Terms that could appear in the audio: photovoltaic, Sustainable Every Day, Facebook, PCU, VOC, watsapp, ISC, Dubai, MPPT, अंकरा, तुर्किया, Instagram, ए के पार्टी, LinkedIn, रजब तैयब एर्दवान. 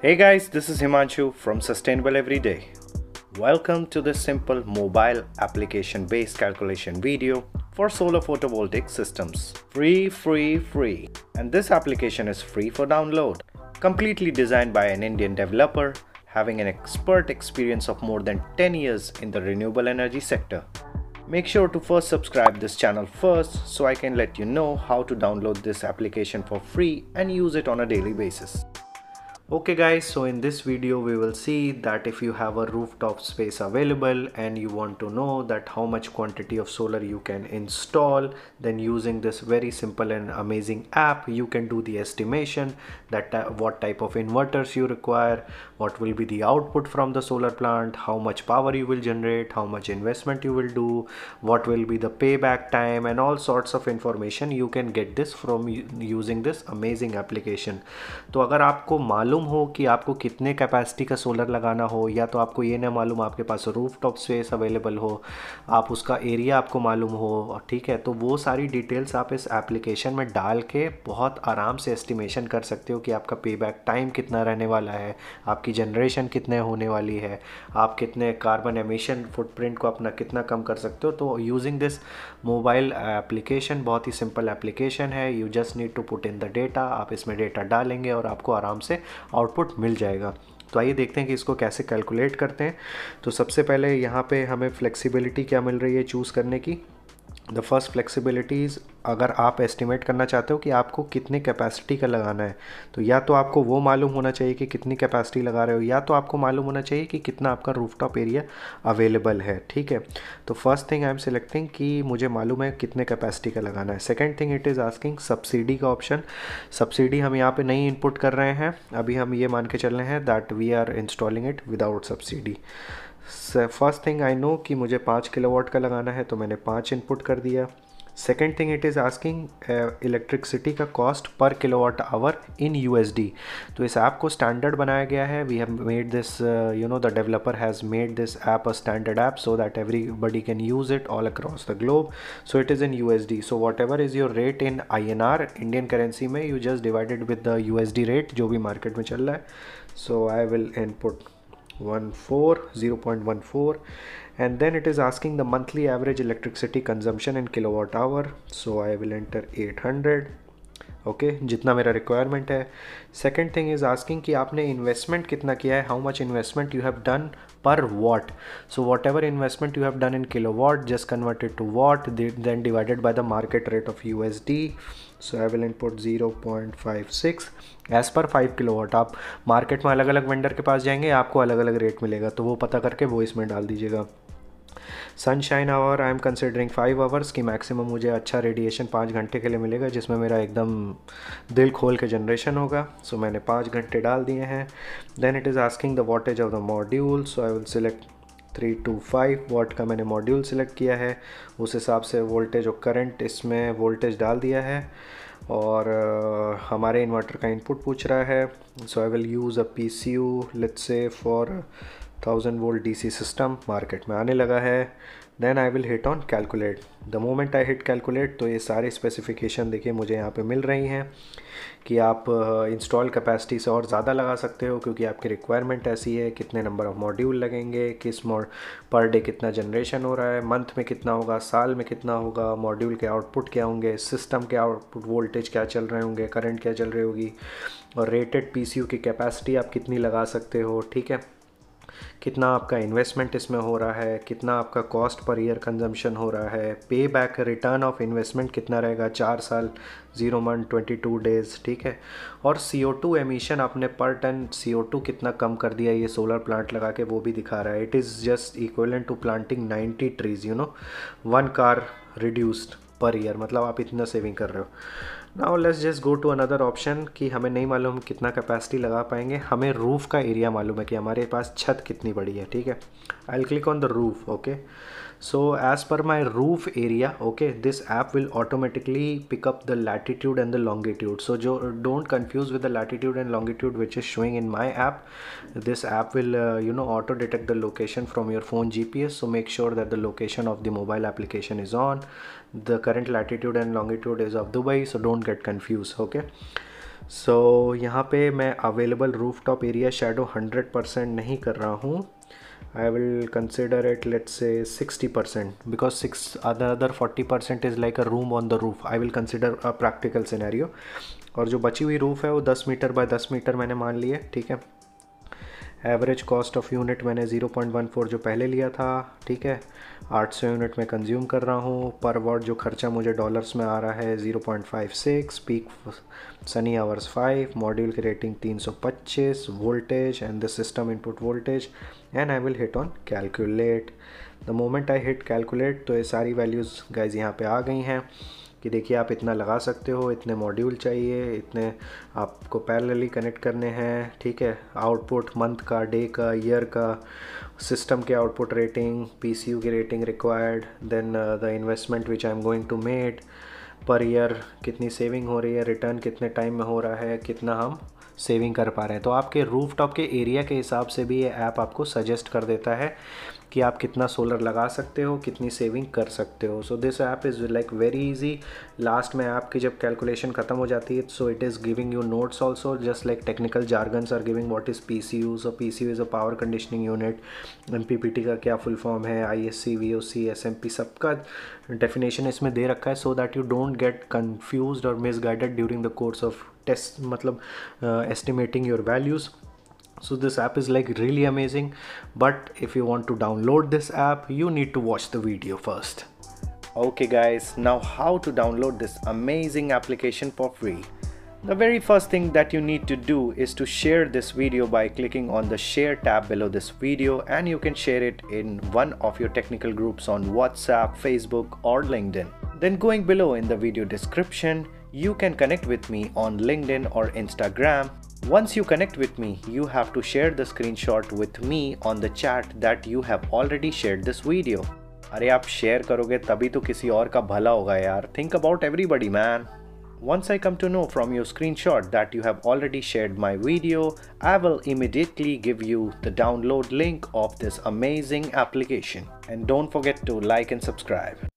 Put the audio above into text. Hey guys, this is Himanshu from Sustainable Every Day. Welcome to this simple mobile application-based calculation video for solar photovoltaic systems. Free. And this application is free for download. Completely designed by an Indian developer having an expert experience of more than 10 years in the renewable energy sector. Make sure to first subscribe this channel first so I can let you know how to download this application for free and use it on a daily basis. Okay guys, so in this video we will see that if you have a rooftop space available and you want to know that how much quantity of solar you can install, then using this very simple and amazing app you can do the estimation that what type of inverters you require, what will be the output from the solar plant, how much power you will generate, how much investment you will do, what will be the payback time, and all sorts of information you can get this from using this amazing application. तो अगर आपको मालूम हो कि आपको कितने capacity का solar लगाना हो, या तो आपको ये ना मालूम आपके पास रूफ टॉप स्पेस अवेलेबल हो, आप उसका एरिया आपको मालूम हो, ठीक है, तो वो सारी डिटेल्स आप इस एप्लीकेशन में डाल के बहुत आराम से एस्टिमेशन कर सकते हो कि आपका पेबैक टाइम कितना रहने वाला है, आपकी जनरेशन कितने होने वाली है, आप कितने कार्बन एमिशन फुटप्रिंट को अपना कितना कम कर सकते हो. तो यूजिंग दिस मोबाइल एप्लीकेशन, बहुत ही सिंपल एप्लीकेशन है. You just need to put in the data. आप इसमें डेटा डालेंगे और आपको आराम से आउटपुट मिल जाएगा. तो आइए देखते हैं कि इसको कैसे कैलकुलेट करते हैं. तो सबसे पहले यहाँ पे हमें फ्लेक्सिबिलिटी क्या मिल रही है चूज़ करने की. द फर्स्ट फ्लेक्सिबिलिटीज़, अगर आप एस्टिमेट करना चाहते हो कि आपको कितने कैपेसिटी का लगाना है, तो या तो आपको वो मालूम होना चाहिए कि कितनी कैपेसिटी लगा रहे हो, या तो आपको मालूम होना चाहिए कि कितना आपका रूफटॉप एरिया अवेलेबल है. ठीक है, तो first thing I am selecting कि मुझे मालूम है कितने कैपेसिटी का लगाना है. Second thing, it is asking subsidy का ऑप्शन. सब्सिडी हम यहाँ पर नहीं इनपुट कर रहे हैं, अभी हम ये मान के चल रहे हैं that we are installing it without subsidy. First thing I know कि मुझे 5 किलोवाट का लगाना है, तो मैंने 5 इनपुट कर दिया. Second thing, it is asking electricity का cost per kilowatt hour in USD. तो इस ऐप को स्टैंडर्ड बनाया गया है. We have made this, you know, the developer has made this app a standard app so that everybody can use it all across the globe. So it is in USD. So whatever is your rate in INR, Indian currency में, you just divided with the USD rate जो भी market में चल रहा है. So I will input 0.14, and then it is asking the monthly average electricity consumption in kilowatt hour. So I will enter 800. Okay, जितना मेरा requirement है. Second thing is asking कि आपने इन्वेस्टमेंट कितना किया है, how much investment you have done per watt. So whatever investment you have done in kilo watt, just converted to watt, then divided by the market rate of USD. So I will input 0.56 as per 5 kilowatt. आप market में अलग अलग vendor के पास जाएंगे, आपको अलग अलग rate मिलेगा, तो वो पता करके वो इसमें डाल दीजिएगा. Sunshine hour I am considering 5 hours की मैक्सिमम मुझे अच्छा रेडिएशन 5 घंटे के लिए मिलेगा, जिसमें मेरा एकदम दिल खोल के जनरेशन होगा. सो मैंने 5 घंटे डाल दिए हैं. Then it is asking the wattage of the module. So I will select 325 watt का मैंने मॉड्यूल सिलेक्ट किया है. उस हिसाब से वोल्टेज और करंट, इसमें वोल्टेज डाल दिया है. और हमारे इन्वर्टर का इनपुट पूछ रहा है. So I will use a PCU let's say for 1000 volt DC system, market में आने लगा है. Then I will hit on calculate. The moment I hit calculate, तो ये सारे स्पेसिफिकेशन देखिए मुझे यहाँ पे मिल रही हैं कि आप इंस्टॉल कैपेसिटी से और ज़्यादा लगा सकते हो क्योंकि आपकी रिक्वायरमेंट ऐसी है. कितने नंबर ऑफ मॉड्यूल लगेंगे, किस पर डे कितना जनरेशन हो रहा है, मंथ में कितना होगा, साल में कितना होगा, मॉड्यूल के आउटपुट क्या होंगे, सिस्टम के आउटपुट वोल्टेज क्या चल रहे होंगे, करंट क्या चल रही होगी, और रेटेड PCU की कैपेसिटी आप कितनी लगा सकते हो. ठीक है, कितना आपका इन्वेस्टमेंट इसमें हो रहा है, कितना आपका कॉस्ट पर ईयर कंजम्पशन हो रहा है, पे बैक रिटर्न ऑफ इन्वेस्टमेंट कितना रहेगा, 4 साल, 0 मंथ, 22 डेज़. ठीक है, और CO2 एमिशन आपने पर टन CO2 कितना कम कर दिया ये सोलर प्लांट लगा के, वो भी दिखा रहा है. It is just equivalent to planting 90 trees, you know, 1 car reduced per year, मतलब आप इतना सेविंग कर रहे हो. Now let's just go to another option कि हमें नहीं मालूम कितना कैपेसिटी लगा पाएंगे, हमें रूफ़ का एरिया मालूम है कि हमारे पास छत कितनी बड़ी है. ठीक है, I will click on the roof. Okay, so as per my roof area, okay, this app will automatically pick up the latitude and the longitude. So जो don't confuse with the latitude and longitude which is showing in my app. This app will, you know, auto detect the location from your phone GPS. So make sure that the location of the mobile application is on. The current latitude and longitude is of Dubai, so don't get confused. Okay, so यहाँ पे मैं available rooftop area shadow 100% नहीं कर रहा हूँ. I will consider it, let's say 60%, because other 40% is like a room on the roof. I will consider a practical scenario. और जो बची हुई रूफ़ है वो 10 मीटर बाय 10 मीटर मैंने मान ली है. ठीक है, एवरेज कॉस्ट ऑफ यूनिट मैंने 0.14 जो पहले लिया था, ठीक है, 800 यूनिट में कंज्यूम कर रहा हूँ. पर वाट जो खर्चा मुझे डॉलर्स में आ रहा है 0.56, पीक सनी आवर्स 5, मॉड्यूल की rating 325, voltage and the system input voltage, and I will hit on calculate. The moment I hit calculate, तो ये सारी वैल्यूज़ गाइज यहाँ पर आ गई हैं कि देखिए आप इतना लगा सकते हो, इतने मॉड्यूल चाहिए, इतने आपको पैरेलली कनेक्ट करने हैं, ठीक है, आउटपुट मंथ का, डे का, ईयर का, सिस्टम के आउटपुट रेटिंग, पीसीयू की rating required, then the investment which I am going to make per year, कितनी सेविंग हो रही है, रिटर्न कितने टाइम में हो रहा है, कितना हम सेविंग कर पा रहे हैं. तो आपके रूफटॉप के एरिया के हिसाब से भी ये ऐप आपको सजेस्ट कर देता है कि आप कितना सोलर लगा सकते हो, कितनी सेविंग कर सकते हो. So this app is like very easy. Last में ऐप की जब कैलकुलेशन ख़त्म हो जाती है, so it is giving you notes also, just like technical jargons are giving what is PCU. So PCU is a power conditioning unit, MPPT का क्या full form है, आईएससी, वीओसी, एसएमपी, सबका डेफिनेशन इसमें दे रखा है, so that you don't get confused और misguided during the course of test, मतलब estimating your values. So this app is like really amazing, but if you want to download this app, you need to watch the video first. Okay guys, now how to download this amazing application for free. The very first thing that you need to do is to share this video by clicking on the share tab below this video, and you can share it in one of your technical groups on WhatsApp, Facebook or LinkedIn. Then going below in the video description, you can connect with me on LinkedIn or Instagram. Once you connect with me, you have to share the screenshot with me on the chat that you have already shared this video. अरे आप share करोगे तभी तो किसी और का भला होगा यार. Think about everybody, man. Once I come to know from your screenshot that you have already shared my video, I will immediately give you the download link of this amazing application. And don't forget to like and subscribe.